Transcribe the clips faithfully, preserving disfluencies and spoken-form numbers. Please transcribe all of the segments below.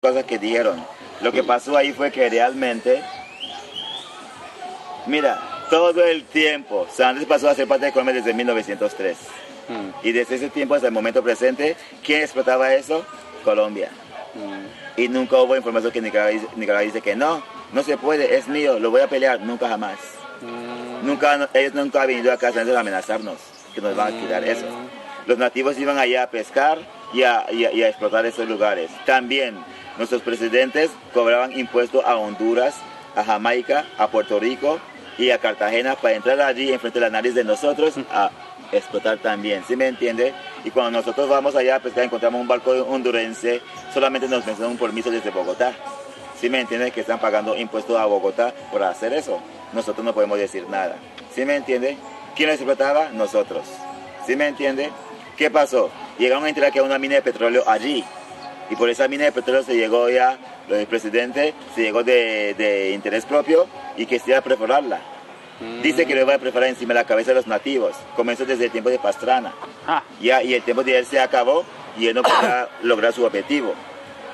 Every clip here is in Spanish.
Cosas que dijeron. Lo que pasó ahí fue que realmente, mira, todo el tiempo, San Andrés pasó a ser parte de Colombia desde mil novecientos tres. Mm. Y desde ese tiempo hasta el momento presente, ¿quién explotaba eso? Colombia. Mm. Y nunca hubo información que Nicaragua, Nicaragua dice que no, no se puede, es mío, lo voy a pelear, nunca jamás. Mm. Nunca, ellos nunca han venido acá a San Andrés a amenazarnos, que nos van a quitar eso. Los nativos iban allá a pescar y a, y a, y a explotar esos lugares. También nuestros presidentes cobraban impuestos a Honduras, a Jamaica, a Puerto Rico y a Cartagena para entrar allí enfrente de la nariz de nosotros a explotar también, ¿sí me entiende? Y cuando nosotros vamos allá a pescar encontramos un barco hondurense, solamente nos mencionan un permiso desde Bogotá, ¿sí me entiende? Que están pagando impuestos a Bogotá por hacer eso. Nosotros no podemos decir nada, ¿sí me entiende? ¿Quién los explotaba? Nosotros, ¿sí me entiende? ¿Qué pasó? Llegaron a entrar que una mina de petróleo allí. Y por esa mina de petróleo se llegó ya, el presidente se llegó de, de interés propio y que se iba a perforarla. Mm. Dice que lo iba a perforar encima de la cabeza de los nativos. Comenzó desde el tiempo de Pastrana. Ah. Ya, y el tiempo de él se acabó y él no podía lograr su objetivo.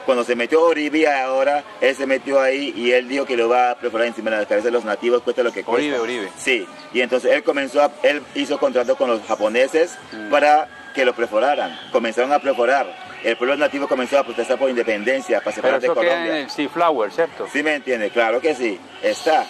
Cuando se metió Uribe ahora, él se metió ahí y él dijo que lo iba a perforar encima de la cabeza de los nativos, cuesta lo que cuesta. Uribe, Uribe. Sí, y entonces él comenzó, a, él hizo contrato con los japoneses mm. para que lo perforaran. Comenzaron a perforar. El pueblo nativo comenzó a protestar por independencia, para separar de Colombia. Pero eso queda en el Sea Flower, ¿cierto? Sí me entiende, claro que sí, está,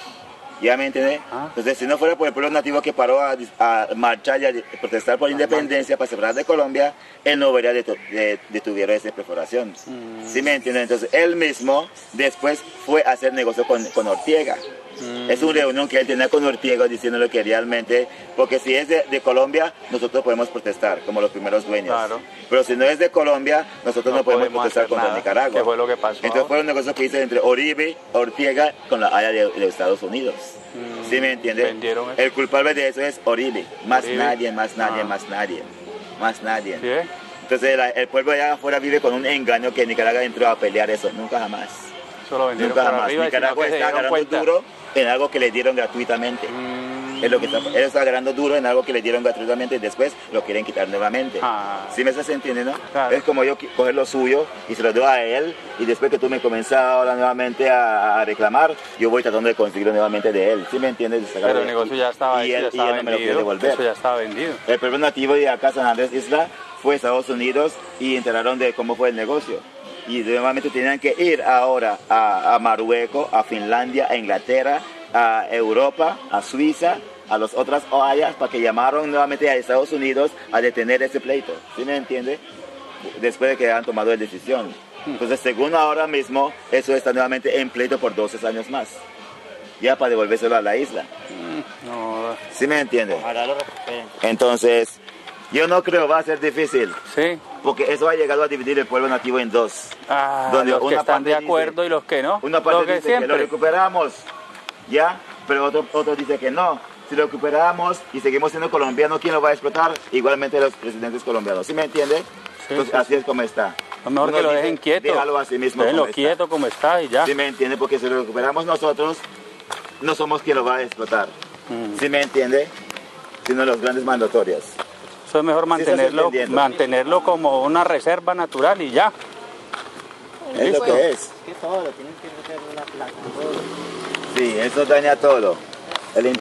¿ya me entiende? Ah. Entonces, si no fuera por el pueblo nativo que paró a, a marchar y a protestar por ah, independencia, man. para separar de Colombia, él no hubiera detu de, detuvieron esa perforación, mm. ¿sí me entiende? Entonces, él mismo después fue a hacer negocio con, con Ortega. Mm. Es una reunión que él tenía con Ortega diciéndolo que realmente, porque si es de, de Colombia, nosotros podemos protestar como los primeros dueños. Claro. Pero si no es de Colombia, nosotros no, no podemos, podemos protestar contra nada. Nicaragua. ¿Qué fue lo que pasó? Entonces fue un negocio que hizo entre Uribe, Ortega, con la Haya de, de Estados Unidos. Mm. ¿Sí me entiende? El culpable de eso es Uribe. Más Uribe. nadie, más nadie, ah. más nadie. Más nadie. ¿Sí? Entonces la, el pueblo allá afuera vive con un engaño que Nicaragua entró a pelear eso. Nunca jamás. Solo vendieron nunca jamás. Arriba, Nicaragua está agarrando cuenta. duro en algo que le dieron gratuitamente. Mm. Es lo que está, él está agarrando duro en algo que le dieron gratuitamente y después lo quieren quitar nuevamente. Ah. ¿Sí me estás entendiendo? Claro. Es como yo coger lo suyo y se lo doy a él y después que tú me comienzas ahora nuevamente a, a reclamar, yo voy tratando de conseguirlo nuevamente de él. ¿Sí me entiendes? Pero el negocio ya estaba, y él, ya estaba y él no vendido, me lo quiere devolver. Eso ya estaba vendido. El pueblo nativo de acá San Andrés Isla fue a Estados Unidos y enteraron de cómo fue el negocio. Y nuevamente tenían que ir ahora a, a Marruecos, a Finlandia, a Inglaterra, a Europa, a Suiza, a las otras O A Yas para que llamaron nuevamente a Estados Unidos a detener ese pleito. ¿Sí me entiende? Después de que han tomado la decisión. Entonces, según ahora mismo, eso está nuevamente en pleito por doce años más. Ya para devolvérselo a la isla. No. ¿Sí me entiende? Entonces, yo no creo va a ser difícil. Sí. Porque eso ha llegado a dividir el pueblo nativo en dos. Ah, donde los que están de acuerdo dice, y los que no. Una parte lo que dice siempre. que lo recuperamos, ¿ya? Pero otro, otro dice que no. Si lo recuperamos y seguimos siendo colombianos, ¿quién lo va a explotar? Igualmente los presidentes colombianos. ¿Sí me entiende? Sí, Entonces, sí. Así es como está. Lo mejor Uno que lo dice, dejen quieto. Déjalo así mismo. Déjenlo quieto como está y ya. ¿Sí me entiende? Porque si lo recuperamos nosotros, no somos quien lo va a explotar. Mm. ¿Sí me entiende? Sino los grandes mandatorios. Es mejor mantenerlo, sí, mantenerlo como una reserva natural y ya. Es lo que es. Sí, eso daña todo. El